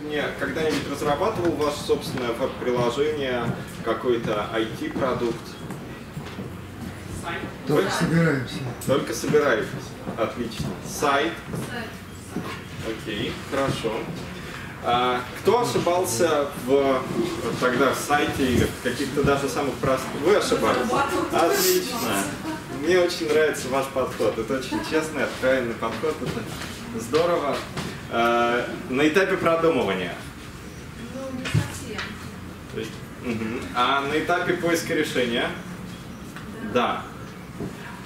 Мне когда-нибудь разрабатывал ваше собственное веб-приложение, какой-то IT-продукт? Сайт. Только собираемся. Только собираетесь. Отлично. Сайт. Окей, хорошо. Кто ошибался в тогда в сайте или в каких-то даже самых простых? Вы ошибались? Отлично. Мне очень нравится ваш подход. Это очень честный, откровенный подход. Это здорово. На этапе продумывания? Ну, не совсем. То есть, А на этапе поиска решения? Да.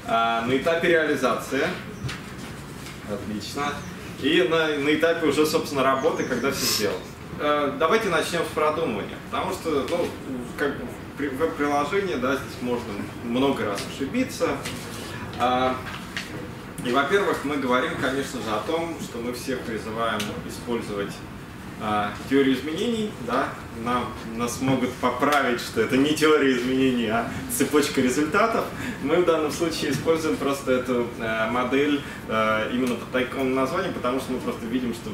А на этапе реализации? Отлично. И на этапе уже, собственно, работы, когда все сделано. Давайте начнем с продумывания. Потому что, ну, как веб-приложение, да, здесь можно много раз ошибиться. И, во-первых, мы говорим, конечно же, о том, что мы всех призываем использовать теорию изменений. Да? Нас могут поправить, что это не теория изменений, а цепочка результатов. Мы в данном случае используем просто эту модель именно под таким названием, потому что мы просто видим, что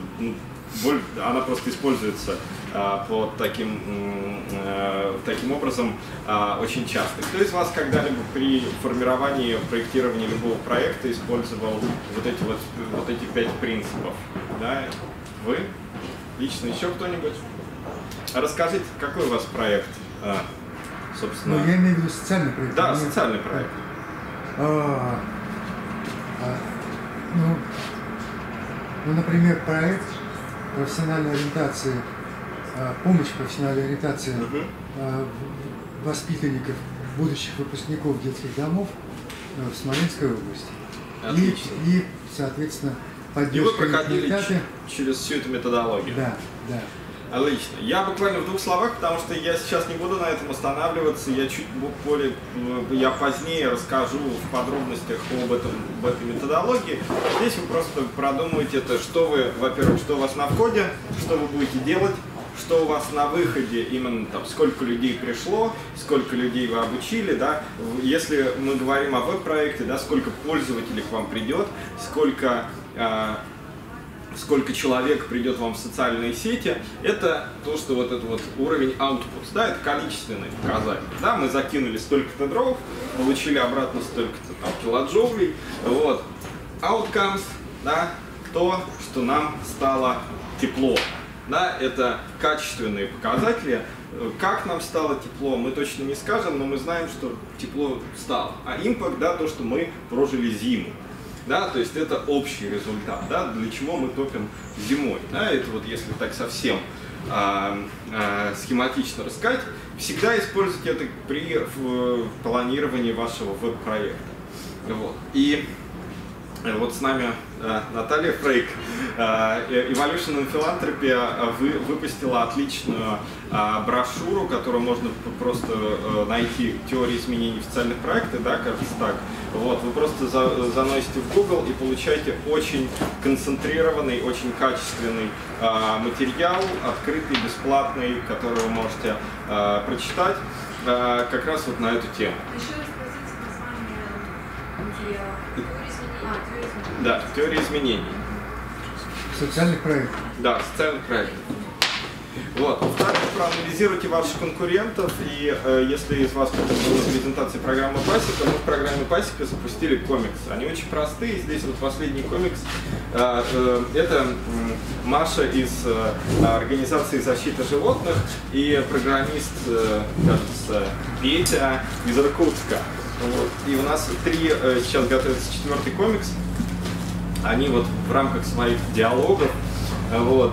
она просто используется под таким образом очень часто. Кто из вас когда-либо при формировании, проектировании любого проекта использовал вот эти 5 принципов? Да? Вы? Лично еще кто-нибудь? Расскажите, какой у вас проект, собственно? Ну, я имею в виду социальный проект. Да, социальный проект. Ну, например, проект профессиональной ориентации, помощь профессиональной ориентации воспитанников, будущих выпускников детских домов в Смоленской области. Отлично. И, соответственно, поддержка. И вы проходили через всю эту методологию. Да, да. Отлично. Я буквально в двух словах, потому что я сейчас не буду на этом останавливаться, я я позднее расскажу в подробностях об этой методологии. Здесь вы просто продумаете это, что вы, во-первых, что у вас на входе, что вы будете делать, что у вас на выходе, именно там, сколько людей пришло, сколько людей вы обучили, да, если мы говорим о веб-проекте, да, сколько пользователей к вам придет, сколько человек придет вам в социальные сети, это то, что вот этот вот уровень output, да, это количественный показатель. Да, мы закинули столько-то дров, получили обратно столько-то там килоджоулей, вот. Outcomes, да, то, что нам стало тепло. Да, это качественные показатели. Как нам стало тепло, мы точно не скажем, но мы знаем, что тепло стало. А импакт, да, то, что мы прожили зиму. Да, то есть это общий результат, да, для чего мы топим зимой. Да, это вот если так совсем схематично рассказать, всегда используйте это при планировании вашего веб-проекта. Вот. И вот с нами Наталья Фрейк. Evolution and Philanthropy выпустила отличную брошюру, которую можно просто найти в теории изменений в социальных проектах, да, кажется так. Вот, вы просто заносите в Google и получаете очень концентрированный, очень качественный материал, открытый, бесплатный, который вы можете прочитать как раз вот на эту тему. Да, теория изменений. Социальных проектов. Да, социальных проектов. Вот. Во-вторых, проанализируйте ваших конкурентов, и если из вас была презентация программы Пасека, мы в программе Пасека запустили комиксы. Они очень простые, здесь вот последний комикс. Это Маша из организации защиты животных и программист, кажется, Петя из Иркутска. Вот. И у нас сейчас готовится 4-й комикс. Они вот в рамках своих диалогов, вот,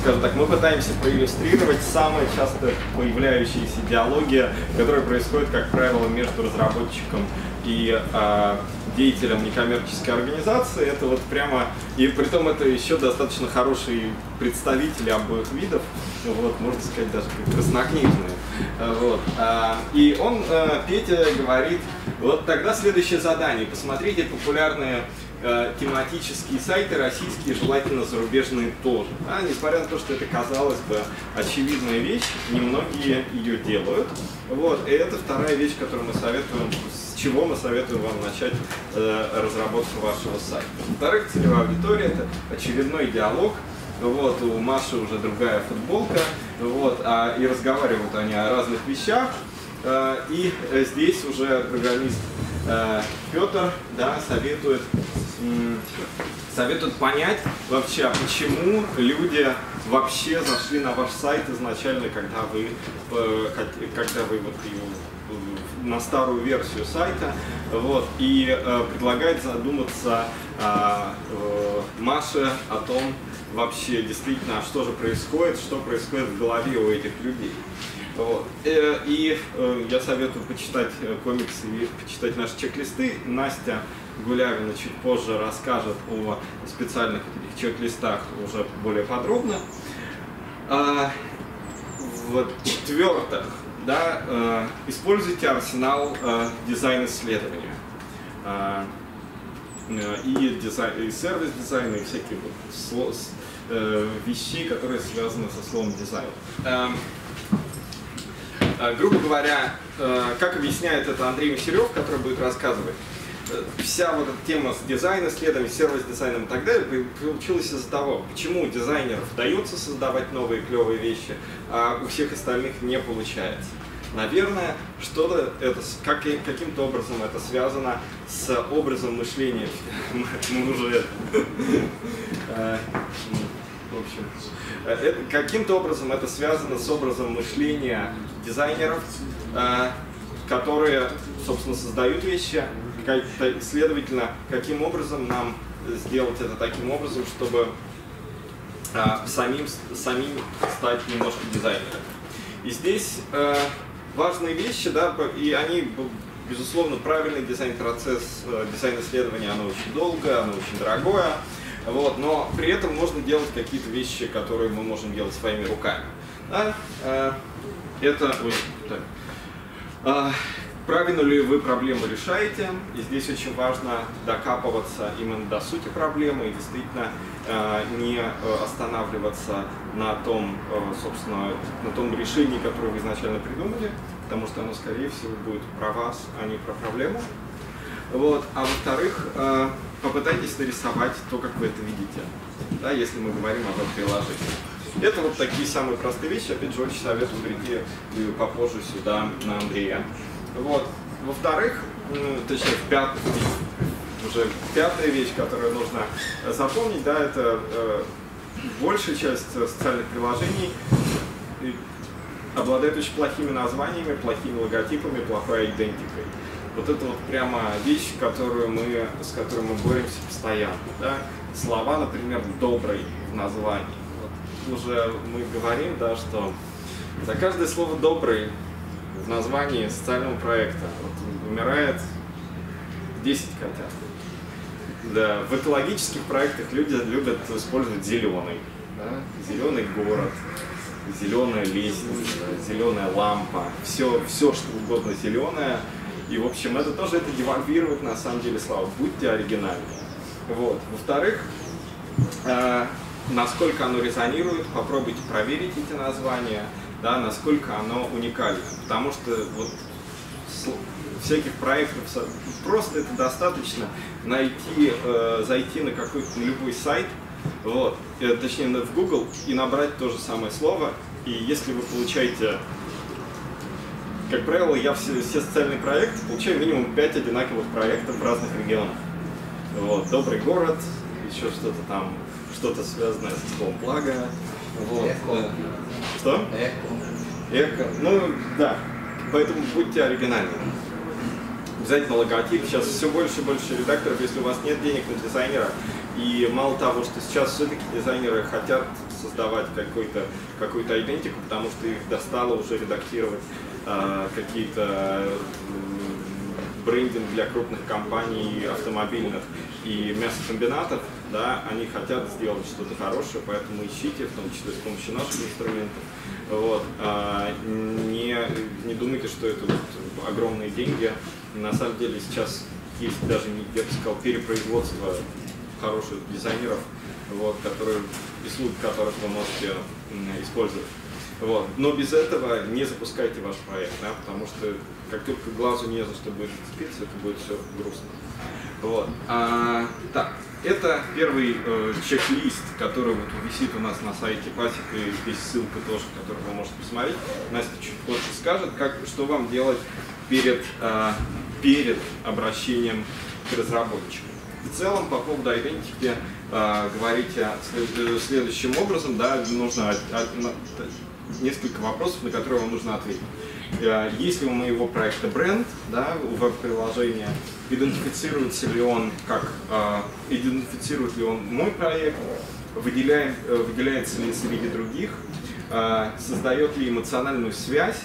скажем так, мы пытаемся проиллюстрировать самые часто появляющиеся диалоги, которые происходят, как правило, между разработчиком и деятелем некоммерческой организации. Это вот прямо, и притом это еще достаточно хорошие представители обоих видов, вот, можно сказать, даже краснокнижные. Вот. И он, Петя, говорит: вот тогда следующее задание, посмотрите популярные тематические сайты, российские, желательно зарубежные тоже. А несмотря на то, что это, казалось бы, очевидная вещь, немногие ее делают. Вот. И это вторая вещь, которую мы советуем с чего мы советуем вам начать разработку вашего сайта. Во-вторых, целевая аудитория – это очередной диалог. Вот, у Маши уже другая футболка, вот, и разговаривают они о разных вещах. И здесь уже программист Петр, да, советует понять вообще, почему люди вообще зашли на ваш сайт изначально, когда вы вот его, на старую версию сайта, вот, и предлагает задуматься Маше о том, вообще действительно, что же происходит, в голове у этих людей. Вот. И я советую почитать комиксы и почитать наши чек-листы. Настя Гулявина чуть позже расскажет о специальных чек-листах уже более подробно. В-четвертых, да, используйте арсенал дизайн-исследования. И дизайн, и сервис-дизайн, и всякие вот вещи, которые связаны со словом дизайн. Грубо говоря, как объясняет это Андрей Масилёв, который будет рассказывать, вся вот эта тема с дизайном, исследованием, сервис-дизайном и так далее получилась из-за того, почему у дизайнеров удается создавать новые клевые вещи, а у всех остальных не получается. Наверное, что-то это каким-то образом это связано с образом мышления. Мы уже... В общем, каким-то образом это связано с образом мышления дизайнеров, которые, собственно, создают вещи, следовательно, каким образом нам сделать это таким образом, чтобы самим стать немножко дизайнером. И здесь важные вещи, да, и они, безусловно, правильный дизайн-процесс, дизайн-исследование, оно очень долгое, оно очень дорогое. Вот, но при этом можно делать какие-то вещи, которые мы можем делать своими руками. Да? Правильно ли вы проблему решаете? И здесь очень важно докапываться именно до сути проблемы и действительно не останавливаться на том, собственно, на том решении, которое вы изначально придумали, потому что оно, скорее всего, будет про вас, а не про проблему. Вот. А во-вторых, попытайтесь нарисовать то, как вы это видите, да, если мы говорим об этом приложении. Это вот такие самые простые вещи, опять же, очень советую прийти попозже сюда на Андрея. Вот. Во-вторых, точнее, уже пятая вещь, которую нужно запомнить, да, это большая часть социальных приложений обладает очень плохими названиями, плохими логотипами, плохой идентикой. Вот это вот прямо вещь, с которой мы боремся постоянно. Да? Слова, например, «добрый» в названии. Вот уже мы говорим, да, что за каждое слово «добрый» в названии социального проекта вот, умирает 10 котят. Да. В экологических проектах люди любят использовать «зеленый». Да? «Зеленый город», «зеленая лестница», «зеленая лампа». Все, что угодно зеленое. И, в общем, это тоже девальвирует, на самом деле, слава. Будьте оригинальны. Вот. Во-вторых, насколько оно резонирует, попробуйте проверить эти названия, да, насколько оно уникально. Потому что вот всяких проектов просто это достаточно найти, зайти на какой-то любой сайт, вот, точнее, в Google, и набрать то же самое слово. И если вы получаете... Как правило, я все социальные проекты получаю минимум 5 одинаковых проектов в разных регионах. Вот, «Добрый город», еще что-то там, что-то связанное с словом «благо». Вот. Эко. Что? Эко. Эко. Ну, да. Поэтому будьте оригинальны. Обязательно логотип. Сейчас все больше и больше редакторов, если у вас нет денег на дизайнера. И мало того, что сейчас все-таки дизайнеры хотят создавать какую-то идентику, потому что их достало уже редактировать какие-то брендинг для крупных компаний автомобильных и мясокомбинатов, да, они хотят сделать что-то хорошее, поэтому ищите, в том числе с помощью наших инструментов. Вот. Не думайте, что это вот огромные деньги. На самом деле сейчас есть даже, я бы сказал, перепроизводство хороших дизайнеров, вот, которые, услуги которых вы можете использовать. Вот. Но без этого не запускайте ваш проект, да, потому что как только глазу не за что будет зацепиться, это будет все грустно. Вот. Так, это первый чек-лист, который вот висит у нас на сайте Пасека, и здесь ссылка тоже, которую вы можете посмотреть. Настя чуть позже скажет, как, что вам делать перед, перед обращением к разработчику. В целом, по поводу Identity говорите следующим образом, да, нужно несколько вопросов, на которые вам нужно ответить. Есть ли у моего проекта бренд, да, у веб-приложения, идентифицируется ли он, как, идентифицирует ли он мой проект, выделяется ли среди других, создает ли эмоциональную связь,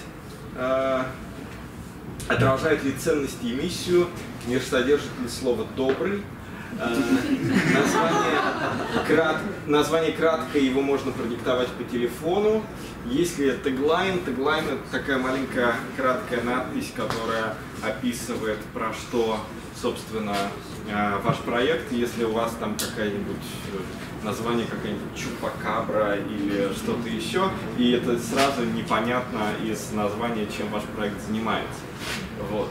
отражает ли ценности и миссию, не содержит ли слово «добрый», название краткое, его можно продиктовать по телефону. Если теглайн, теглайн — это такая маленькая краткая надпись, которая описывает, про что, собственно, ваш проект. Если у вас там какая-нибудь название, какая-нибудь чупакабра или что-то еще, и это сразу непонятно из названия, чем ваш проект занимается. Вот.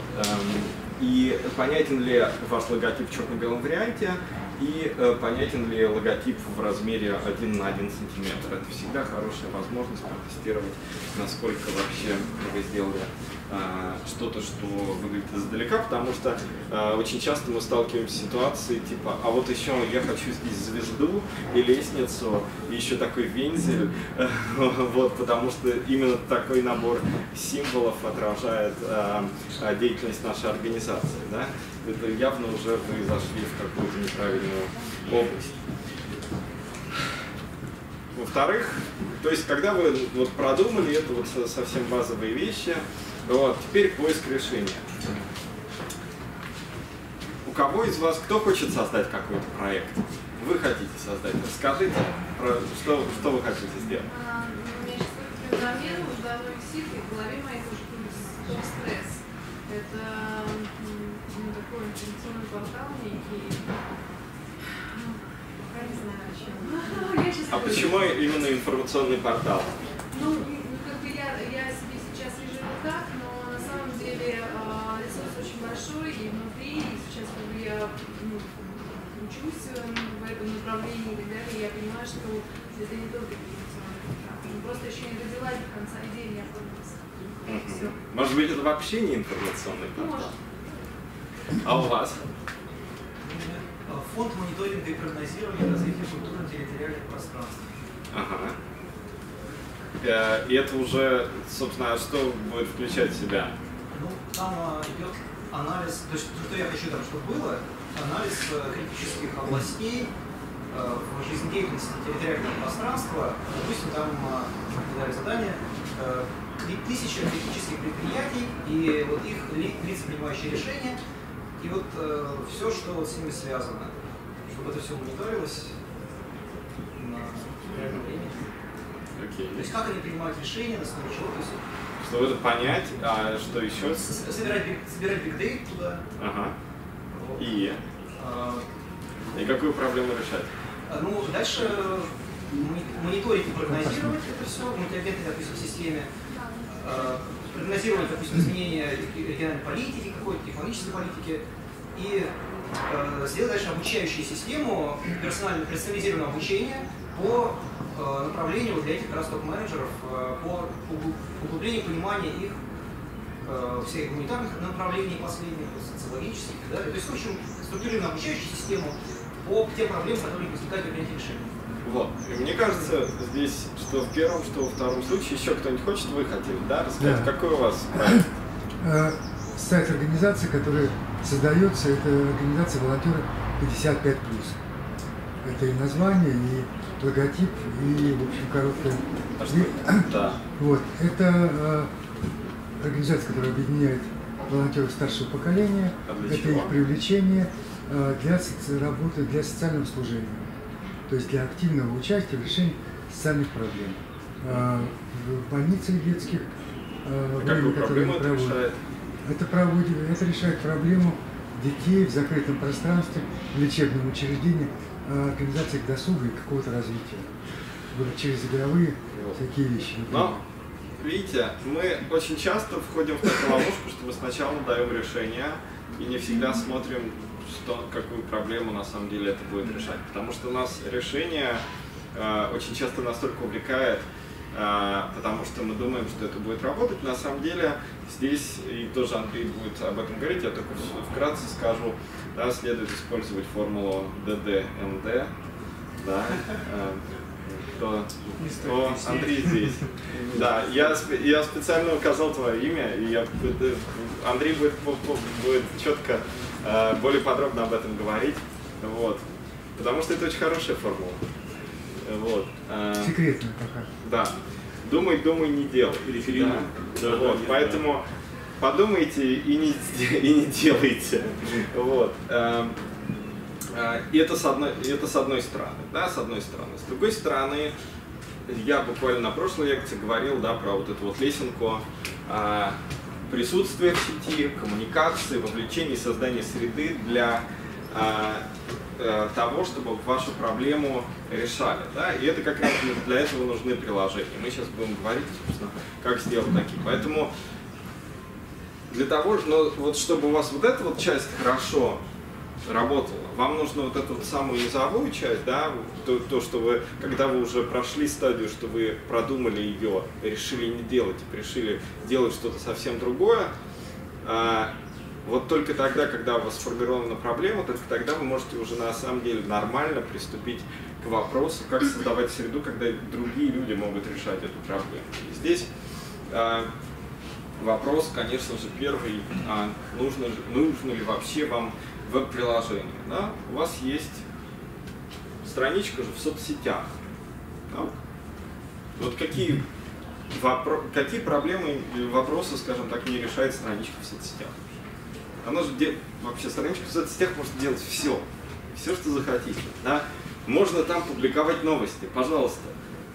И понятен ли ваш логотип в черно-белом варианте, и понятен ли логотип в размере 1 на 1 сантиметр. Это всегда хорошая возможность протестировать, насколько вообще вы сделали что-то, что выглядит издалека, потому что очень часто мы сталкиваемся с ситуацией типа, а вот еще я хочу здесь звезду и лестницу, и еще такой вензель, вот, потому что именно такой набор символов отражает деятельность нашей организации, да? Это явно уже вы зашли в какую-то неправильную область. Во-вторых, то есть когда вы вот продумали это вот совсем базовые вещи, вот, теперь поиск решения. У кого из вас, кто хочет создать какой-то проект? Вы хотите создать? Расскажите, что вы хотите сделать. Я сейчас программирую, уже давно висит, и в голове моей тоже будет стресс. Это такой информационный портал некий. Пока не знаю, о чем. А почему именно информационный портал? Ну, как бы я себе сейчас вижу так, но на самом деле ресурс очень большой, и внутри, и сейчас как бы я учусь в этом направлении и так далее, я понимаю, что это не только информационный портал. Просто еще не родила до конца идеи, не оформилась. Может быть, это вообще не информационный портал? Может. А у вас? Фонд мониторинга и прогнозирования развития культурно-территориальных пространств. Ага. И это уже, собственно, что будет включать в себя? Ну, там идет анализ, то есть, что я хочу там, чтобы было, анализ критических областей в жизнедеятельности территориального пространства. Допустим, там дали задание 1000 критических предприятий, и вот их лица, принимающие решения, и вот все, что вот с ними связано, чтобы это все мониторилось на реальном времени. Okay. То есть как они принимают решения, на основе чего, то есть... Чтобы это понять, а что еще? Собирать бигдейт туда. Ага. Вот. И какую проблему решать? Ну, дальше мониторить и прогнозировать это все, интеллигентные, допустим, в системе. Прогнозировать, допустим, изменения региональной политики, какой-то технологической политики, и сделать дальше обучающую систему персонализированного обучения по направлению для этих топ-менеджеров, по углублению понимания их всех гуманитарных направлений последних, социологических, да? То есть, в общем, структурированную обучающую систему по тем проблемам, которые возникают при принятии решений. Вот. И мне кажется, здесь, что в первом, что во втором случае, еще кто-нибудь хочет, вы хотели, да, рассказать, да. Какой у вас проект? Сайт организации, который создается, это организация волонтера 55+. Это и название, и логотип, и, в общем, короткое... Да. Вот. Это организация, которая объединяет волонтеров старшего поколения, это их привлечение для работы, для социального служения. То есть для активного участия в решении социальных проблем. В больницах детских, время, которые проводят, это решает проблему детей в закрытом пространстве, в лечебном учреждении, организациях досуга и какого-то развития. Через игровые такие вещи. Например. Но Видите, мы очень часто входим в такую ловушку, что мы сначала даем решение и не всегда смотрим, какую проблему на самом деле это будет решать. Потому что у нас решение очень часто настолько увлекает, потому что мы думаем, что это будет работать. На самом деле здесь, и тоже Андрей будет об этом говорить, я только вкратце скажу, да, следует использовать формулу ДДНД. Да, то Андрей здесь. Да, я специально указал твое имя, и Андрей будет четко, более подробно об этом говорить. Вот. Потому что это очень хорошая формула. Вот. Секретная такая. Да. Думай, думай, не делай. Референдум. Да. Да, вот. Да, поэтому да. Подумайте и не делайте. Вот. И это с одной стороны. Да, с одной стороны. С другой стороны, я буквально на прошлой лекции говорил, да, про вот эту вот лесенку присутствия в сети, коммуникации, вовлечения и создания среды для того, чтобы вашу проблему решали. Да? И это как раз для этого нужны приложения. Мы сейчас будем говорить, собственно, как сделать такие. Поэтому для того, чтобы у вас вот эта вот часть хорошо работала, вам нужно вот эту вот самую низовую часть, да, то, что вы, когда вы уже прошли стадию, что вы продумали ее, решили не делать, решили делать что-то совсем другое, вот только тогда, когда у вас сформирована проблема, только тогда вы можете уже на самом деле нормально приступить к вопросу, как создавать среду, когда другие люди могут решать эту проблему. И здесь вопрос, конечно же, первый, нужно ли вообще вам веб-приложение. Да? У вас есть страничка же в соцсетях. Да? Вот какие проблемы или вопросы, скажем так, не решает страничка в соцсетях? Она же вообще страничка в соцсетях может делать все, что захотите. Да? Можно там публиковать новости, пожалуйста.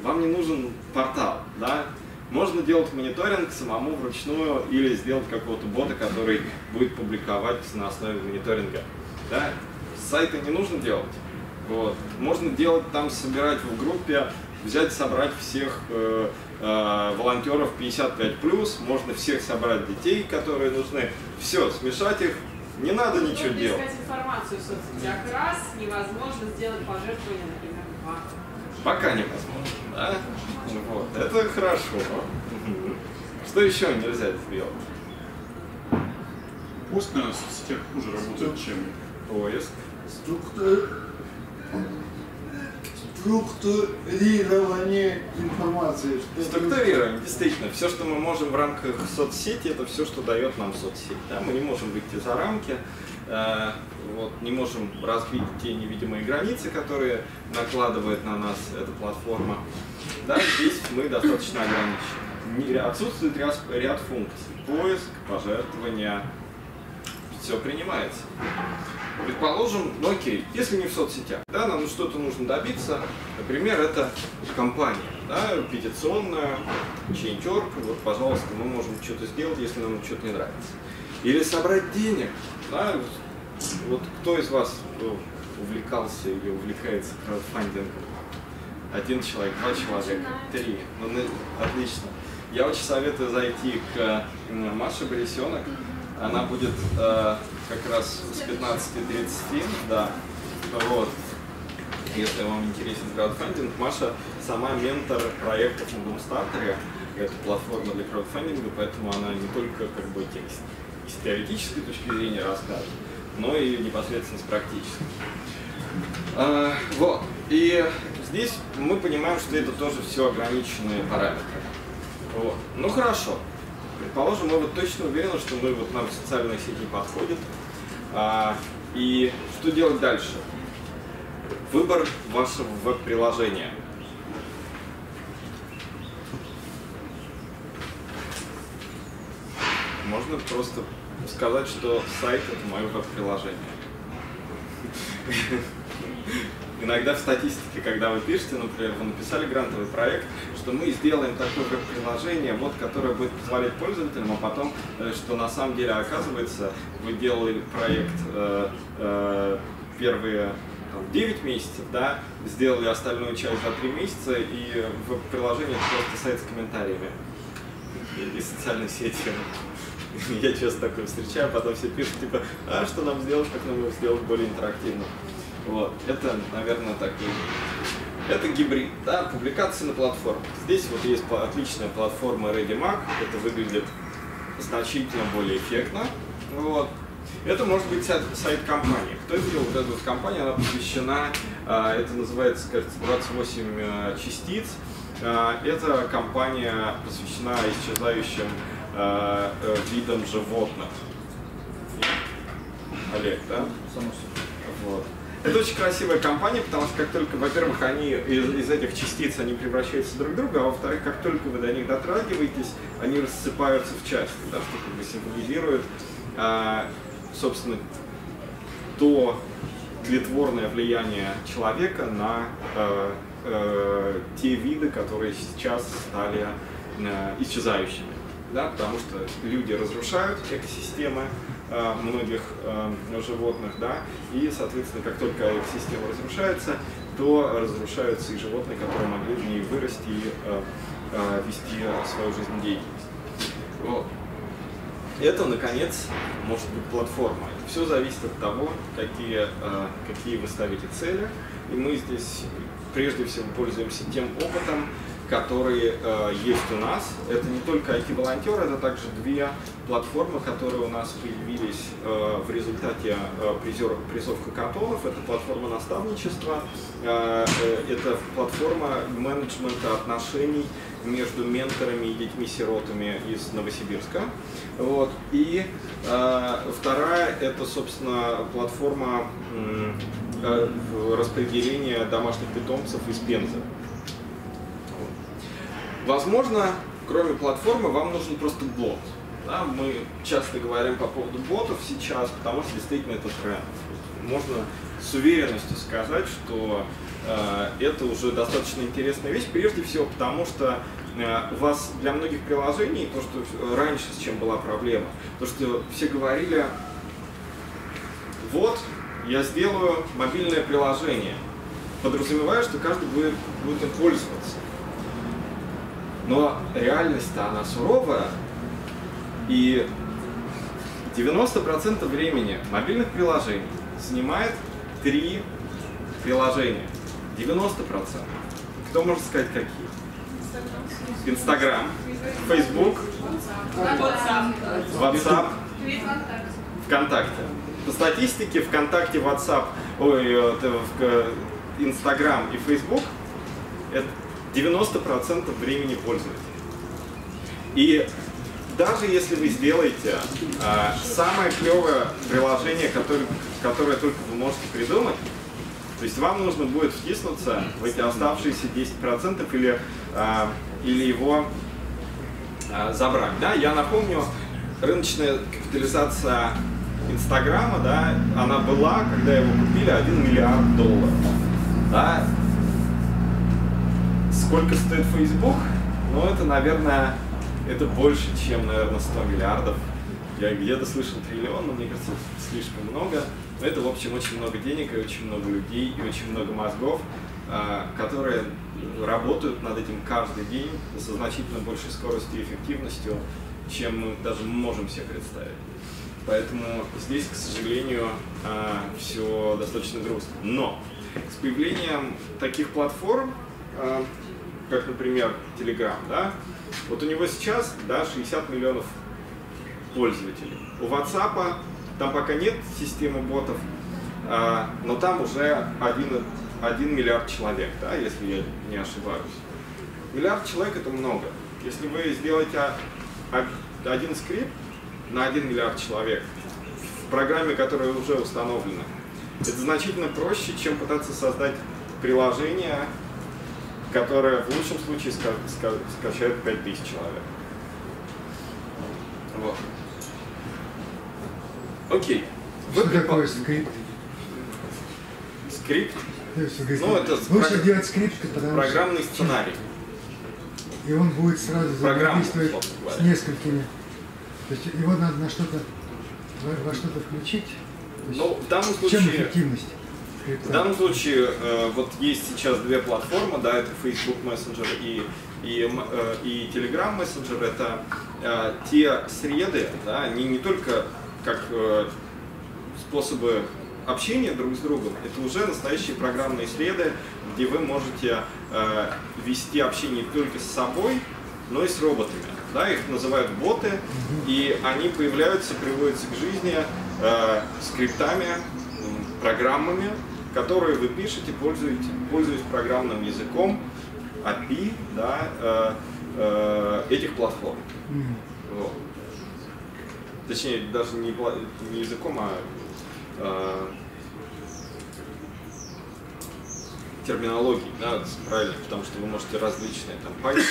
Вам не нужен портал. Да? Можно делать мониторинг самому вручную или сделать какого-то бота, который будет публиковать на основе мониторинга. Да? Сайты не нужно делать. Вот. Можно делать там, собирать в группе, собрать всех волонтеров 55+, можно всех собрать детей, которые нужны, все, смешать их, не надо ничего делать. Искать информацию в соцсетях раз, невозможно сделать пожертвование, например, два. Пока невозможно, да? Вот. Это хорошо. Что еще нельзя сделать? Поиск, наверное, в соцсетях хуже работает, чем поиск. Структурирование информации. Структурирование, действительно. Все, что мы можем в рамках соцсети, это все, что дает нам соцсеть. Да? Мы не можем выйти за рамки, не можем развить те невидимые границы, которые накладывает на нас эта платформа. Да? Здесь мы достаточно ограничены. Отсутствует ряд функций. Поиск, пожертвования. Все принимается. Предположим, окей, если не в соцсетях, да, нам что-то нужно добиться, например, это компания, да, петиционная, change.org, вот, пожалуйста, мы можем что-то сделать, если нам что-то не нравится. Или собрать денег, да, вот кто из вас увлекался или увлекается краудфандингом? 1 человек, 2 человека, 3, ну, отлично. Я очень советую зайти к Маше Борисенок. Она будет как раз с 15:30, да, вот, если вам интересен краудфандинг. Маша сама ментор проектов на Boomstarter, это платформа для краудфандинга, поэтому она не только как бы текст с теоретической точки зрения расскажет, но и непосредственно с практической. Вот, и здесь мы понимаем, что это тоже все ограниченные параметры. Вот, ну хорошо. Предположим, мы точно уверены, что нам социальные сети подходят. И что делать дальше? Выбор вашего веб-приложения. Можно просто сказать, что сайт – это мое веб-приложение. Иногда в статистике, когда вы пишете, например, вы написали грантовый проект, что мы сделаем такое приложение, вот, которое будет позволять пользователям, а потом, что на самом деле оказывается, вы делали проект первые 9 месяцев, да, сделали остальную часть за 3 месяца, и в приложении просто сайт с комментариями. и социальные сети. Я часто такое встречаю, потом все пишут, типа, а что нам сделать, как нам его сделать более интерактивно. Вот, это, наверное, так и... Это гибрид, да, публикации на платформах. Здесь вот есть отличная платформа ReadyMag, это выглядит значительно более эффектно. Вот. Это может быть сайт компании. Кто видел вот эту вот компанию, она посвящена, это называется, кажется, 28 частиц. Эта компания посвящена исчезающим видам животных. Олег, да? Само собой. Вот. Это очень красивая компания, потому что как только, во-первых, они из этих частиц они превращаются друг в друга, а во-вторых, как только вы до них дотрагиваетесь, они рассыпаются в части, да, что как бы символизирует, собственно, то тлетворное влияние человека на те виды, которые сейчас стали исчезающими, да, потому что люди разрушают экосистемы многих животных, да, и, соответственно, как только экосистема разрушается, то разрушаются и животные, которые могли в ней вырасти и вести свою жизнедеятельность. Вот. Это, наконец, может быть платформа. Это все зависит от того, какие вы ставите цели, и мы здесь прежде всего пользуемся тем опытом, которые есть у нас. Это не только IT-волонтеры, это также две платформы, которые у нас появились в результате призов хакатонов. Это платформа наставничества, это платформа менеджмента отношений между менторами и детьми-сиротами из Новосибирска. Вот. И вторая – это, собственно, платформа распределения домашних питомцев из Пензы. Возможно, кроме платформы, вам нужен просто бот. Да, мы часто говорим по поводу ботов сейчас, потому что действительно это тренд. Можно с уверенностью сказать, что это уже достаточно интересная вещь, прежде всего потому, что у вас для многих приложений, то, что раньше с чем была проблема, то, что все говорили, вот, я сделаю мобильное приложение, подразумевая, что каждый будет им пользоваться. Но реальность-то она суровая, и 90% времени мобильных приложений занимает 3 приложения. 90%. Кто может сказать, какие? Instagram, Facebook, WhatsApp, ВКонтакте. По статистике ВКонтакте, WhatsApp, Instagram и Facebook это 90% времени пользователей. И даже если вы сделаете самое клевое приложение, которое только вы можете придумать, то есть вам нужно будет втиснуться в эти оставшиеся 10% или его забрать. Да? Я напомню, рыночная капитализация Инстаграма, да, она была, когда его купили, $1 миллиард. Да? Сколько стоит Facebook? Ну, это, наверное, это больше, чем, наверное, 100 миллиардов. Я где-то слышал триллион, но мне кажется, слишком много. Но это, в общем, очень много денег, и очень много людей, и очень много мозгов, которые работают над этим каждый день со значительно большей скоростью и эффективностью, чем мы даже можем себе представить. Поэтому здесь, к сожалению, все достаточно грустно. Но с появлением таких платформ, как, например, Telegram, да? Вот у него сейчас, да, 60 миллионов пользователей. У WhatsApp там пока нет системы ботов, но там уже 1 миллиард человек, да, если я не ошибаюсь. Миллиард человек – это много. Если вы сделаете один скрипт на 1 миллиард человек в программе, которая уже установлена, это значительно проще, чем пытаться создать приложение, которая в лучшем случае скачает 5000 человек. Вот. Окей. Что такое скрипт? Скрипт? Ну, это лучше делать скрипт, программный сценарий. И он будет сразу взаимодействовать с несколькими. То есть его надо во что-то включить. В данном случае... В чем эффективность? В данном случае вот есть сейчас две платформы, да, это Facebook Messenger и Telegram Messenger. Это те среды, да, они не только как способы общения друг с другом, это уже настоящие программные среды, где вы можете вести общение не только с собой, но и с роботами. Да, их называют боты, и они появляются, приводятся к жизни скриптами, программами, которые вы пишете, пользуясь программным языком, API, да, этих платформ. Вот. Точнее, даже не языком, а терминологией, да, правильно, потому что вы можете различные там Python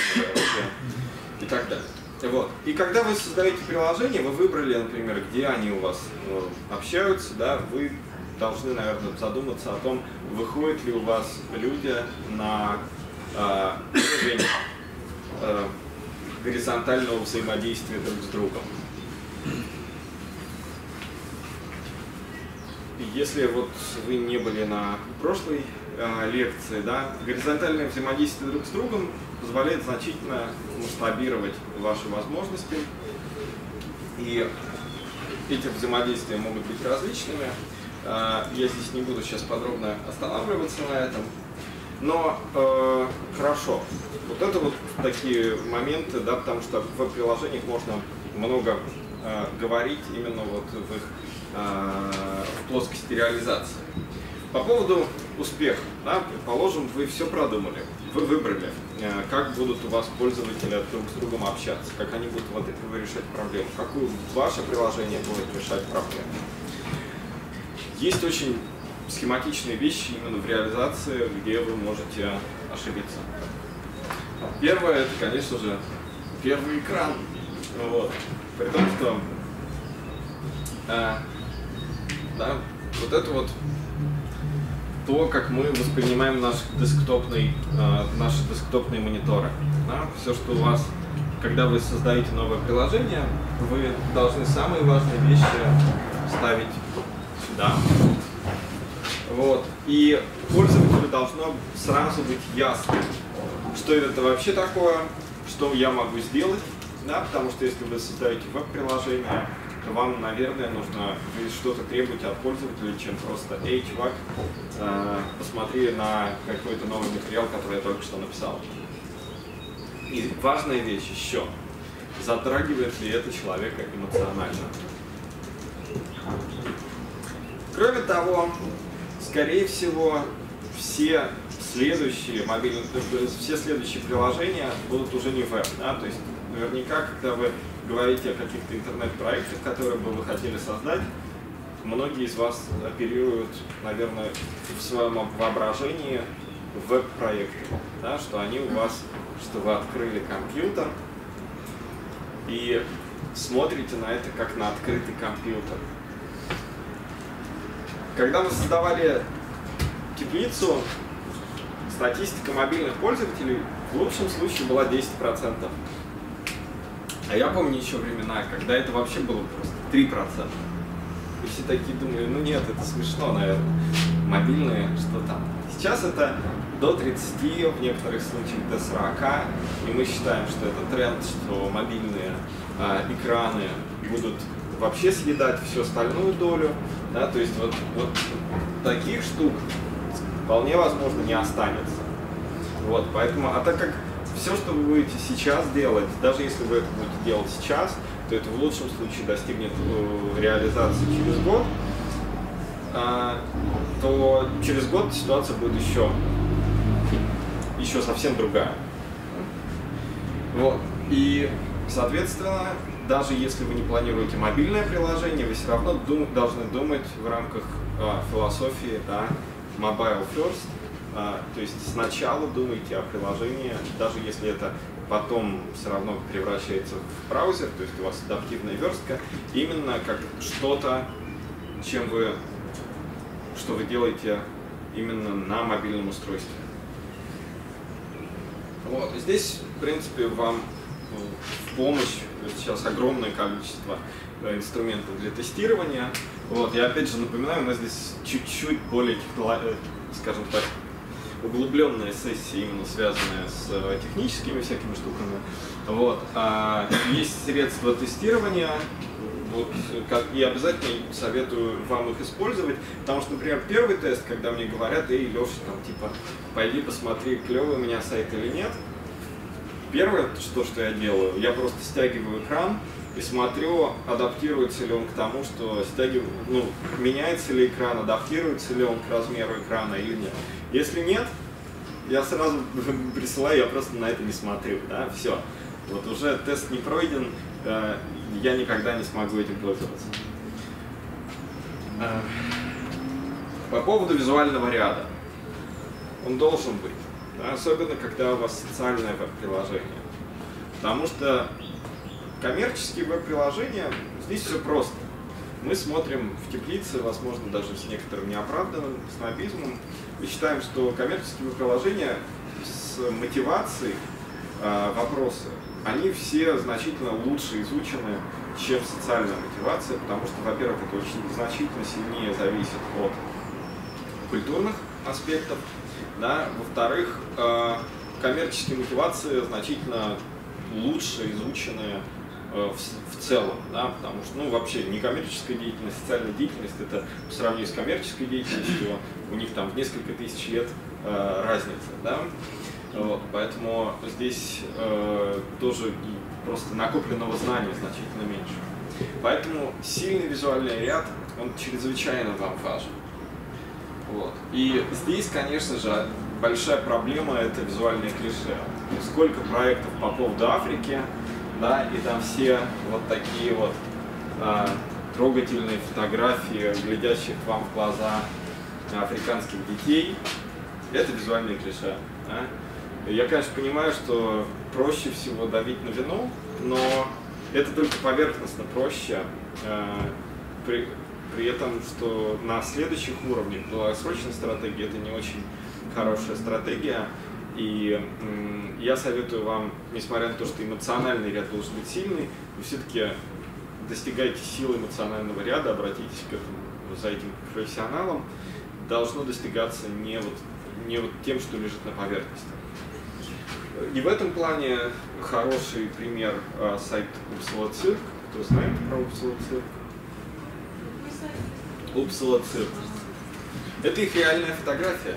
и так далее. Вот. И когда вы создаете приложение, вы выбрали, например, где они у вас общаются, да, вы должны, наверное, задуматься о том, выходят ли у вас люди на уровень горизонтального взаимодействия друг с другом. Если вот вы не были на прошлой лекции, да, горизонтальное взаимодействие друг с другом позволяет значительно масштабировать ваши возможности, и эти взаимодействия могут быть различными. Я здесь не буду сейчас подробно останавливаться на этом, но хорошо. Вот это вот такие моменты, да, потому что в веб-приложениях можно много говорить именно вот в их плоскости реализации. По поводу успеха, да, предположим, вы все продумали, вы выбрали, как будут у вас пользователи друг с другом общаться, как они будут вот это решать проблему, какое ваше приложение будет решать проблему. Есть очень схематичные вещи именно в реализации, где вы можете ошибиться. Первое, это, конечно же, первый экран. Вот. При том, что да, вот это вот то, как мы воспринимаем наши десктопные мониторы. Да? Все, что у вас, когда вы создаете новое приложение, вы должны самые важные вещи ставить сюда. Вот. И пользователю должно сразу быть ясно, что это вообще такое, что я могу сделать, да? Потому что если вы создаете веб-приложение, вам, наверное, нужно что-то требовать от пользователя, чем просто «Эй, чувак, посмотри на какой-то новый материал, который я только что написал». И важная вещь еще – затрагивает ли это человека эмоционально. Кроме того, скорее всего, все следующие приложения будут уже не веб, да? То есть наверняка, когда вы говорите о каких-то интернет-проектах, которые бы вы хотели создать, многие из вас оперируют, наверное, в своем воображении веб-проектами, да, что они у вас, что вы открыли компьютер и смотрите на это как на открытый компьютер. Когда мы создавали теплицу, статистика мобильных пользователей в лучшем случае была 10%. А я помню еще времена, когда это вообще было просто 3%. И все такие думали, ну нет, это смешно, наверное, мобильные, что там. Сейчас это до 30, в некоторых случаях до 40. И мы считаем, что это тренд, что мобильные экраны будут вообще съедать всю остальную долю. Да? То есть вот таких штук вполне возможно не останется. Вот, поэтому, а так как все, что вы будете сейчас делать, даже если вы это будете делать сейчас, то это в лучшем случае достигнет реализации через год, то через год ситуация будет еще совсем другая. Вот. И, соответственно, даже если вы не планируете мобильное приложение, вы все равно должны думать в рамках философии, да, mobile first. То есть сначала думайте о приложении, даже если это потом все равно превращается в браузер, то есть у вас адаптивная верстка, именно как что-то, что вы делаете именно на мобильном устройстве. Вот. И здесь, в принципе, вам в помощь сейчас огромное количество инструментов для тестирования. Вот, я опять же напоминаю, у нас здесь чуть-чуть более, скажем так, углубленная сессия, именно связанная с техническими всякими штуками. Вот. А есть средства тестирования, вот, я обязательно советую вам их использовать, потому что, например, первый тест, когда мне говорят: эй, Леша, там, типа, пойди посмотри, клевый у меня сайт или нет. Первое, что я делаю, я просто стягиваю экран и смотрю, адаптируется ли он к тому, что стягиваю, ну, меняется ли экран, адаптируется ли он к размеру экрана или нет. Если нет, я сразу присылаю, я просто на это не смотрю, да, все. Вот уже тест не пройден, я никогда не смогу этим пользоваться. По поводу визуального ряда. Он должен быть, да, особенно когда у вас социальное веб-приложение. Потому что коммерческие веб-приложения, здесь все просто. Мы смотрим в теплице, возможно, даже с некоторым неоправданным снобизмом, и считаем, что коммерческие веб-приложения с мотивацией вопросы, они все значительно лучше изучены, чем социальная мотивация, потому что, во-первых, это очень значительно сильнее зависит от культурных аспектов, да? Во-вторых, коммерческие мотивации значительно лучше изучены в целом, да? Потому что, ну, вообще некоммерческая деятельность, социальная деятельность, это по сравнению с коммерческой деятельностью, у них там в несколько тысяч лет разница, да? Вот, поэтому здесь тоже просто накопленного знания значительно меньше. Поэтому сильный визуальный ряд, он чрезвычайно вам важен. Вот. И здесь, конечно же, большая проблема – это визуальные клише. Сколько проектов по поводу Африки, да, и там все вот такие вот трогательные фотографии, глядящих вам в глаза африканских детей – это визуальные клише. Да? Я, конечно, понимаю, что проще всего давить на вину, но это только поверхностно проще. При этом, что на следующих уровнях долгосрочной стратегии это не очень хорошая стратегия. И я советую вам, несмотря на то, что эмоциональный ряд должен быть сильный, вы все-таки достигайте силы эмоционального ряда, обратитесь к этому, за этим профессионалам. Должно достигаться не тем, что лежит на поверхности. И в этом плане хороший пример сайт Упсело Цирк. Кто знает про Упсело Цирк? Упсело Цирк. Это их реальная фотография.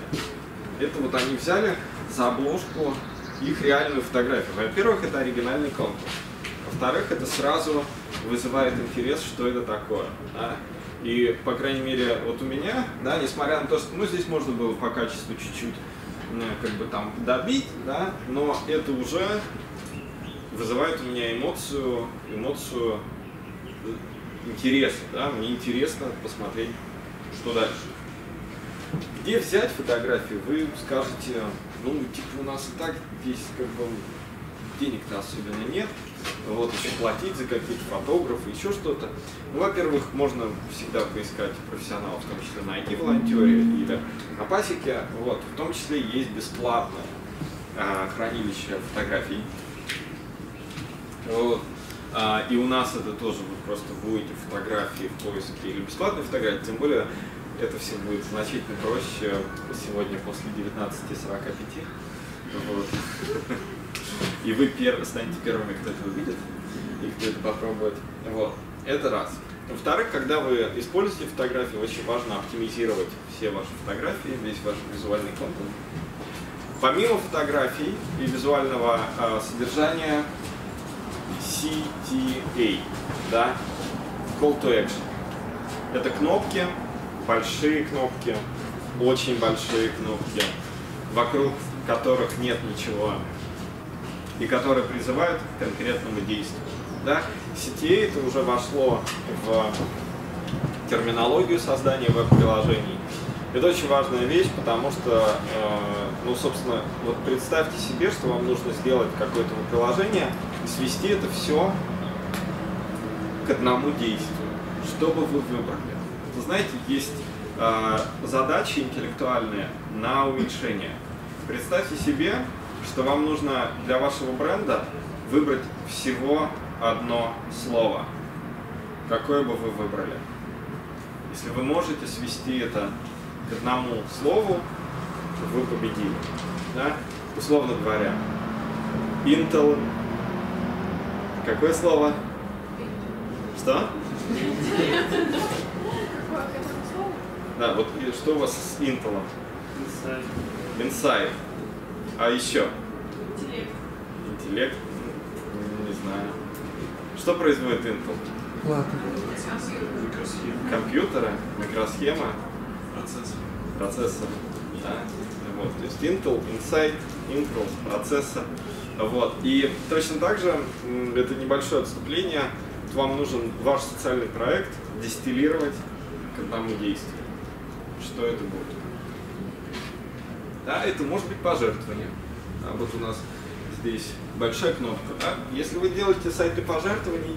Это вот они взяли за обложку их реальную фотографию. Во-первых, это оригинальный конкурс. Во-вторых, это сразу вызывает интерес, что это такое. Да? И, по крайней мере, вот у меня, да, несмотря на то, что, ну, здесь можно было по качеству чуть-чуть как бы там добить, да, но это уже вызывает у меня эмоцию интереса, да, мне интересно посмотреть, что дальше. Где взять фотографии, вы скажете: ну, типа, у нас и так здесь как бы денег-то особенно нет, вот еще платить за какие-то фотографы, еще что-то. Ну, во-первых, можно всегда поискать профессионалов, в том числе на IT-волонтере или на Пасеке. Вот, в том числе есть бесплатное хранилище фотографий. Вот. И у нас это тоже, вы просто будете фотографии в поиске или бесплатные фотографии, тем более это все будет значительно проще сегодня после 19:45. Вот. И вы станете первыми, кто это увидит и кто это попробует. Вот. Это раз. Во-вторых, когда вы используете фотографии, очень важно оптимизировать все ваши фотографии, весь ваш визуальный контент. Помимо фотографий и визуального содержания, CTA, да? Call to Action. Это кнопки, большие кнопки, очень большие кнопки, вокруг которых нет ничего, и которые призывают к конкретному действию. Да? CTA это уже вошло в терминологию создания веб-приложений. Это очень важная вещь, потому что, ну, собственно, вот представьте себе, что вам нужно сделать какое-то приложение и свести это все к одному действию, чтобы вы выбрали. Вы знаете, есть задачи интеллектуальные на уменьшение. Представьте себе, что вам нужно для вашего бренда выбрать всего одно слово. Какое бы вы выбрали? Если вы можете свести это к одному слову, вы победили. Да? Условно говоря, Intel. Какое слово? Что? Да, вот что у вас с Intel? Инсайд. А еще? Интеллект. Интеллект? Не знаю. Что производит Intel? Ладно. Компьютеры, микросхема, процессор. Да. Вот. То есть Intel, Insight, Intel, процессор. Вот. И точно так же, это небольшое отступление, вам нужен ваш социальный проект дистиллировать к одному действию. Что это будет? Да, это может быть пожертвование. Да, вот у нас здесь большая кнопка. Да? Если вы делаете сайты пожертвований,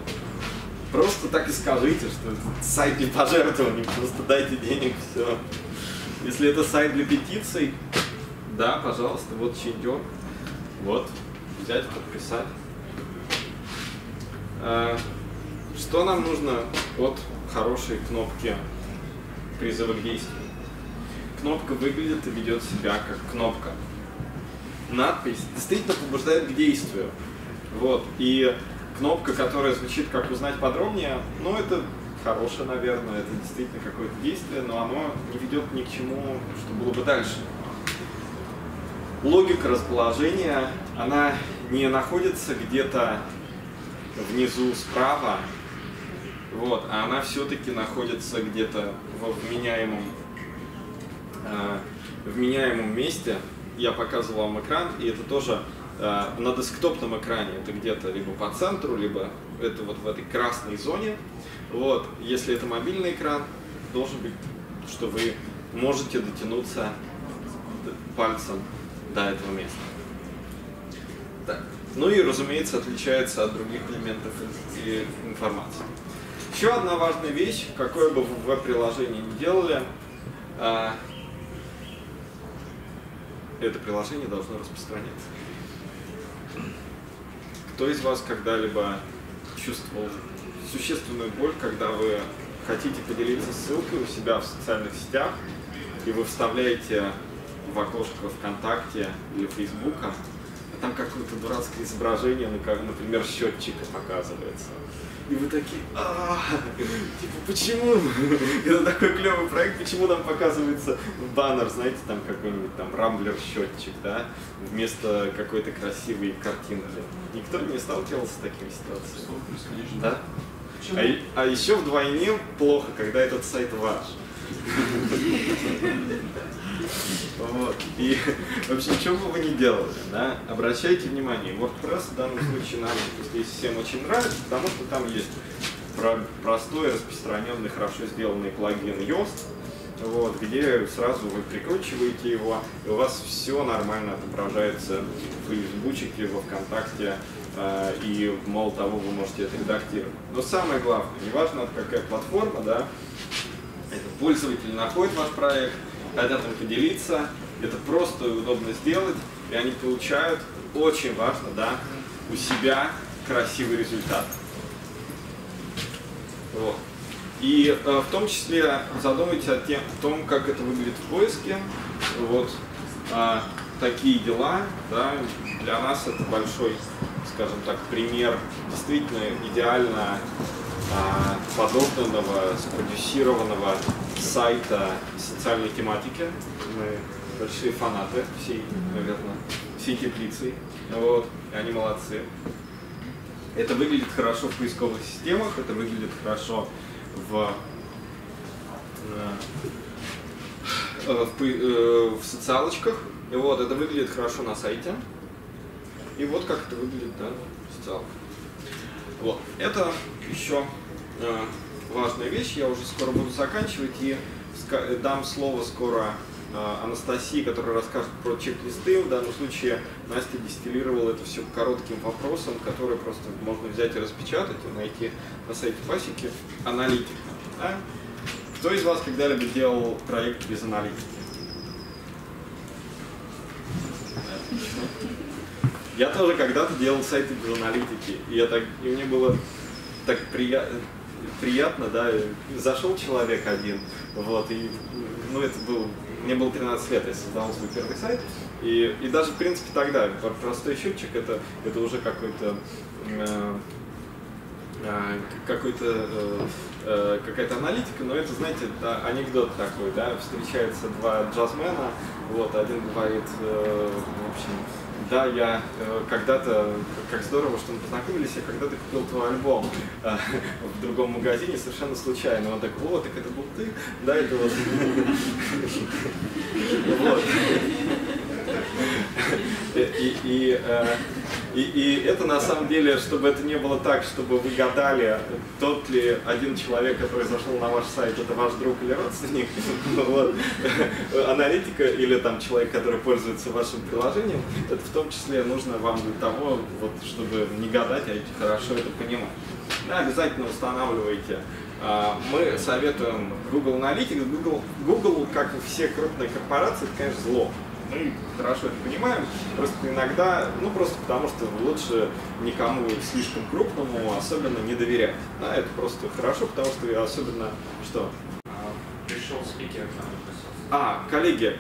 просто так и скажите, что это сайт для пожертвований, просто дайте денег, все. Если это сайт для петиций, да, пожалуйста, вот чайдёк, вот, взять, подписать. Что нам нужно от хорошей кнопки призыва к действию? Кнопка выглядит и ведет себя как кнопка. Надпись действительно побуждает к действию. Вот, и кнопка, которая звучит как «Узнать подробнее», ну это хорошее, наверное, это действительно какое-то действие, но оно не ведет ни к чему, что было бы дальше. Логика расположения, она не находится где-то внизу справа, вот, а она все-таки находится где-то во вменяемом месте. Я показывал вам экран, и это тоже на десктопном экране, это где-то либо по центру, либо это вот в этой красной зоне. Вот. Если это мобильный экран, должен быть, что вы можете дотянуться пальцем до этого места. Так. Ну и, разумеется, отличается от других элементов информации. Еще одна важная вещь, какое бы вы веб-приложение ни делали, это приложение должно распространяться. Кто из вас когда-либо чувствовал существенную боль, когда вы хотите поделиться ссылкой у себя в социальных сетях, и вы вставляете в окошко ВКонтакте или Фейсбука, а там какое-то дурацкое изображение, например, счетчика показывается. И вы такие, типа, почему? Это такой клевый проект, почему нам показывается баннер, знаете, там какой-нибудь там рамблер-счетчик, да, вместо какой-то красивой картинки. Никто не сталкивался с такими ситуациями. Да? А еще вдвойне плохо, когда этот сайт ваш. Вот. И, в общем, что бы вы ни делали, да, обращайте внимание, WordPress в данном случае нам здесь всем очень нравится, потому что там есть простой, распространенный, хорошо сделанный плагин Yoast, вот, где сразу вы прикручиваете его, и у вас все нормально отображается в Фейсбучике, во ВКонтакте, и, мало того, вы можете это редактировать. Но самое главное, неважно, от какая платформа, да, пользователь находит ваш проект, хотят им поделиться, это просто и удобно сделать, и они получают, очень важно, да, у себя красивый результат. Вот. И в том числе задумайтесь о том, как это выглядит в поиске. Вот такие дела, да, для нас это большой, скажем так, пример действительно идеально подобного, спродюсированного сайта социальной тематики. Мы большие фанаты всей, наверное, всей теплицы. Вот. Они молодцы. Это выглядит хорошо в поисковых системах, это выглядит хорошо в социалочках. И вот, это выглядит хорошо на сайте. И вот как это выглядит, да, в социалках. Вот. Это еще важная вещь, я уже скоро буду заканчивать и дам слово скоро Анастасии, которая расскажет про чек-листы. В данном случе Настя дистиллировала это все коротким вопросом, который просто можно взять и распечатать, и найти на сайте Пасеки аналитика. Да? Кто из вас когда-либо делал проект без аналитики? Отлично. Я тоже когда-то делал сайты без аналитики, и мне было так приятно. приятно, да, зашел человек один, вот, и, ну, это был, мне было 13 лет, я создал свой первый сайт, и даже, в принципе, тогда простой счетчик, это уже какой-то, какая-то аналитика, но это, знаете, да, анекдот такой, да, встречаются два джазмена, вот, один говорит, в общем, да, я когда-то, как здорово, что мы познакомились, я когда-то купил твой альбом в другом магазине, совершенно случайно. Он такой, о, так это был ты? Да, это вот. И это на самом деле, чтобы это не было так, чтобы вы гадали, тот ли один человек, который зашел на ваш сайт, это ваш друг или родственник, аналитика или там человек, который пользуется вашим приложением, это в том числе нужно вам для того, вот, чтобы не гадать, а хорошо это понимать. Да, обязательно устанавливайте. Мы советуем Google Analytics. Google, как и все крупные корпорации, это, конечно, зло. Мы хорошо это понимаем, просто иногда, ну просто потому что лучше никому слишком крупному особенно не доверять. Да, это просто хорошо, потому что я особенно, что? Пришел спикер. Коллеги,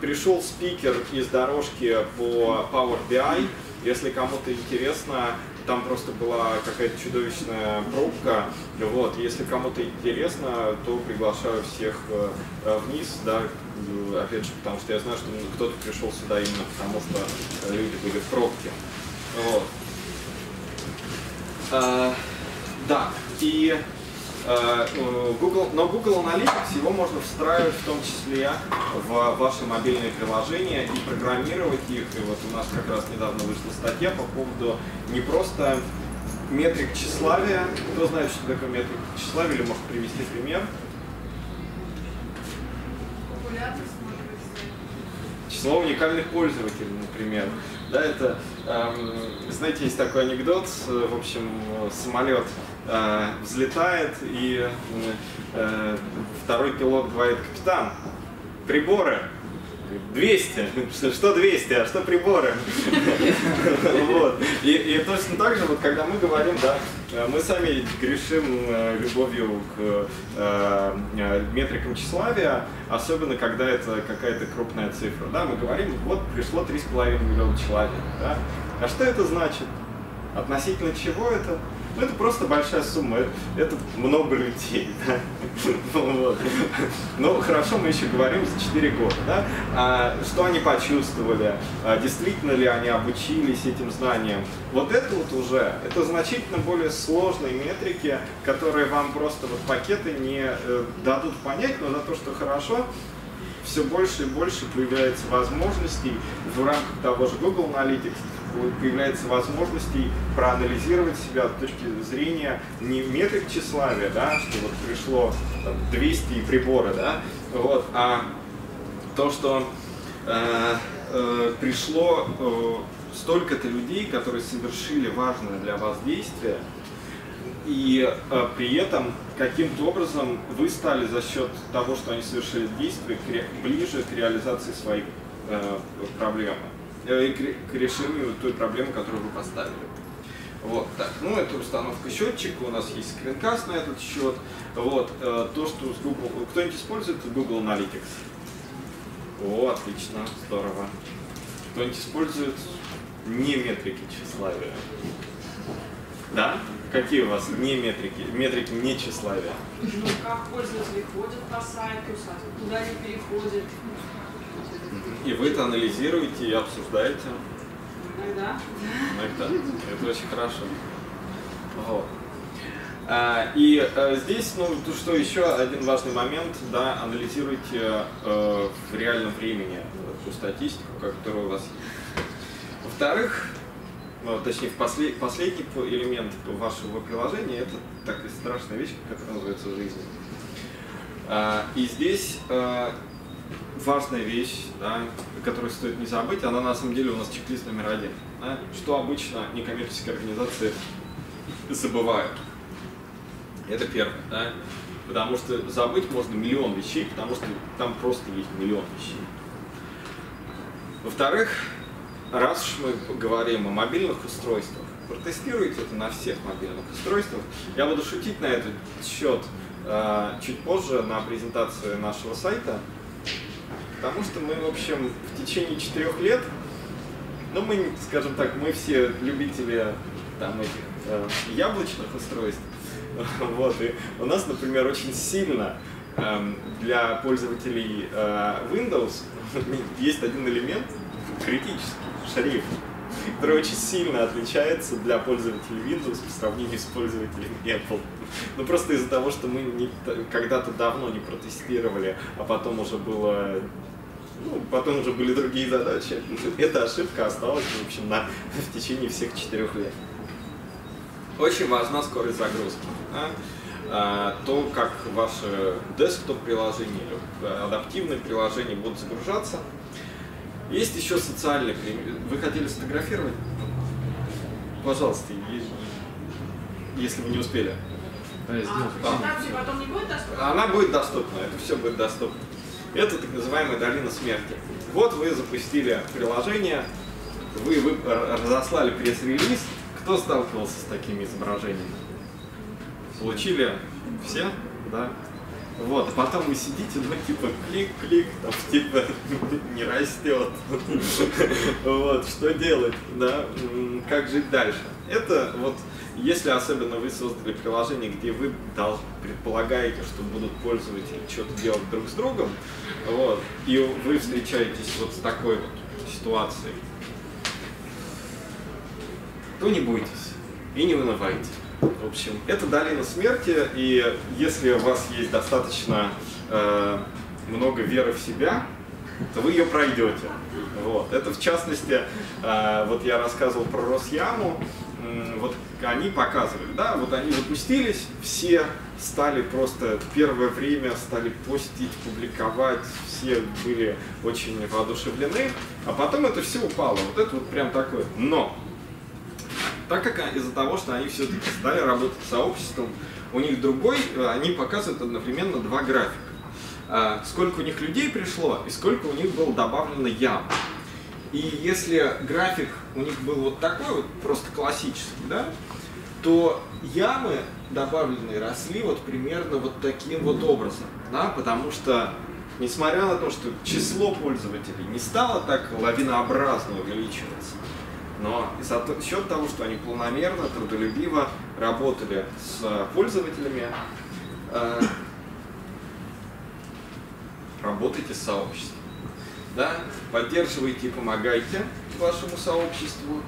пришел спикер из дорожки по Power BI, если кому-то интересно. Там просто была какая-то чудовищная пробка. Вот. Если кому-то интересно, то приглашаю всех вниз, да, опять же, потому что я знаю, что кто-то пришел сюда именно потому, что люди были в пробке. Вот. Да, и Google, но Google Analytics, его можно встраивать в том числе в ваши мобильные приложения и программировать их. И вот у нас как раз недавно вышла статья по поводу не просто метрик тщеславия. Кто знает, что такое метрик тщеславия, или может привести пример? Число уникальных пользователей, например. Да, это, знаете, есть такой анекдот, в общем, самолет взлетает, и второй пилот говорит: капитан, приборы 200, что 200, а что приборы? И точно так же, когда мы говорим, мы сами грешим любовью к метрикам тщеславия, особенно когда это какая-то крупная цифра. Мы говорим, вот пришло 3,5 миллиона человек. А что это значит? Относительно чего это? Ну, это просто большая сумма, это много людей. Да? Вот. Но хорошо, мы еще говорим за 4 года. Да? Что они почувствовали, действительно ли они обучились этим знаниям. Вот это вот уже, это значительно более сложные метрики, которые вам просто вот пакеты не дадут понять, но за то, что хорошо, все больше и больше появляется возможностей в рамках того же Google Analytics. Появляется возможностей проанализировать себя с точки зрения не метрик тщеславия, да, что вот пришло там, 200 и приборы, да, вот, а то, что пришло столько-то людей, которые совершили важное для вас действие, и при этом каким-то образом вы стали за счет того, что они совершили действие, ближе к реализации своей проблемы. К решению той проблемы, которую вы поставили. Вот так. Ну, это установка счетчика. У нас есть скринкаст на этот счет. Вот. То, что с Google... Кто-нибудь использует Google Analytics? О, отлично. Здорово. Кто-нибудь использует не метрики тщеславия? Да? Какие у вас не метрики? Метрики не тщеславия? Ну, как пользователи ходят на сайт, куда они переходят. И вы это анализируете и обсуждаете? Иногда. Иногда. Это очень хорошо. Вот. И здесь, ну, что еще один важный момент, да, анализируйте в реальном времени ту статистику, которая у вас есть. Во-вторых, точнее, последний элемент вашего приложения, это такая страшная вещь, которая называется жизнь. И здесь... важная вещь, да, о которой стоит не забыть, она на самом деле у нас чек-лист №1. Да, что обычно некоммерческие организации забывают. Это первое. Да, потому что забыть можно миллион вещей, потому что там просто есть миллион вещей. Во-вторых, раз уж мы говорим о мобильных устройствах, протестируйте это на всех мобильных устройствах. Я буду шутить на этот счет чуть позже на презентации нашего сайта, потому что мы, в общем, в течение 4 лет, ну, мы, скажем так, мы все любители там этих яблочных устройств, вот, и у нас, например, очень сильно для пользователей Windows есть один элемент критический, шрифт, который очень сильно отличается для пользователей Windows по сравнению с пользователями Apple. Ну просто из-за того, что мы когда-то давно не протестировали, а потом уже было, ну, потом уже были другие задачи, эта ошибка осталась, в общем, в течение всех 4 лет. Очень важна скорость загрузки. То, как ваши десктоп-приложения, адаптивные приложения будут загружаться. Есть еще социальные примеры. Вы хотели сфотографировать? Пожалуйста, если вы не успели. Да, я сделал. Потом не будет доступна? Она будет доступна, это все будет доступно. Это так называемая долина смерти. Вот вы запустили приложение, вы разослали пресс-релиз. Кто сталкивался с такими изображениями? Получили все, да? Вот, а потом вы сидите, ну, типа, клик-клик, там, типа, не растет. Вот, что делать, да? Как жить дальше? Это вот, если особенно вы создали приложение, где вы предполагаете, что будут пользователи что-то делать друг с другом, вот, и вы встречаетесь вот с такой вот ситуацией, то не бойтесь и не вынывайте. В общем, это долина смерти, и если у вас есть достаточно много веры в себя, то вы ее пройдете. Вот. Это в частности, вот я рассказывал про РосЯму, вот они показывали, да, вот они запустились, все стали просто первое время, стали постить, публиковать, все были очень воодушевлены, а потом это все упало, вот это вот прям такое. Но! Так как из-за того, что они все-таки стали работать с сообществом, у них другой, они показывают одновременно два графика. Сколько у них людей пришло и сколько у них было добавлено ям. И если график у них был вот такой, вот просто классический, да, то ямы добавленные росли вот примерно вот таким вот образом. Да, потому что, несмотря на то, что число пользователей не стало так лавинообразно увеличиваться, но за счет того, что они планомерно, трудолюбиво работали с пользователями, работайте с сообществом. Да? Поддерживайте и помогайте вашему сообществу,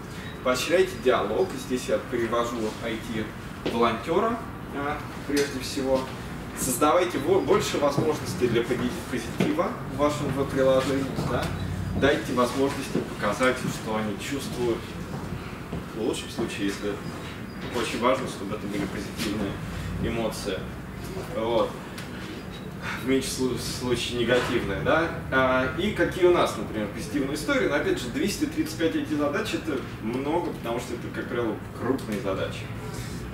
поощряйте диалог. Здесь я привожу IT-волонтера прежде всего. Создавайте больше возможностей для позитива в вашем приложении. Да? Дайте возможности показать, что они чувствуют. В лучшем случае, если очень важно, чтобы это были позитивные эмоции. Вот. В меньшем случае негативные. Да? И какие у нас, например, позитивные истории. Но опять же, 235 этих задач — это много, потому что это, как правило, крупные задачи.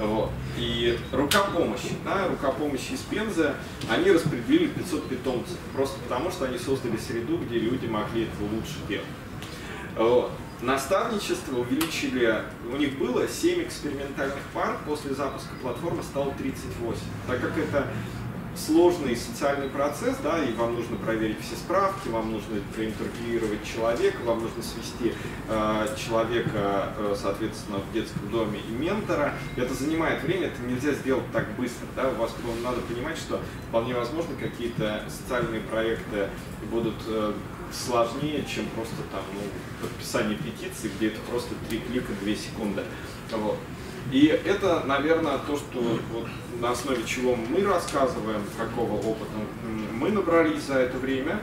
Вот. И рукопомощи, да, рукопомощи из Пензы, они распределили 500 питомцев, просто потому что они создали среду, где люди могли это лучше делать. Вот. Наставничество увеличили, у них было 7 экспериментальных пар, после запуска платформы стало 38. Так как это сложный социальный процесс, да, и вам нужно проверить все справки, вам нужно проинтервьюировать человека, вам нужно свести человека, соответственно, в детском доме и ментора. Это занимает время, это нельзя сделать так быстро. Да? У вас надо понимать, что вполне возможно какие-то социальные проекты будут сложнее, чем просто там, ну, подписание петиции, где это просто 3 клика 2 секунды. Вот. И это, наверное, то, что вот на основе чего мы рассказываем, какого опыта мы набрались за это время.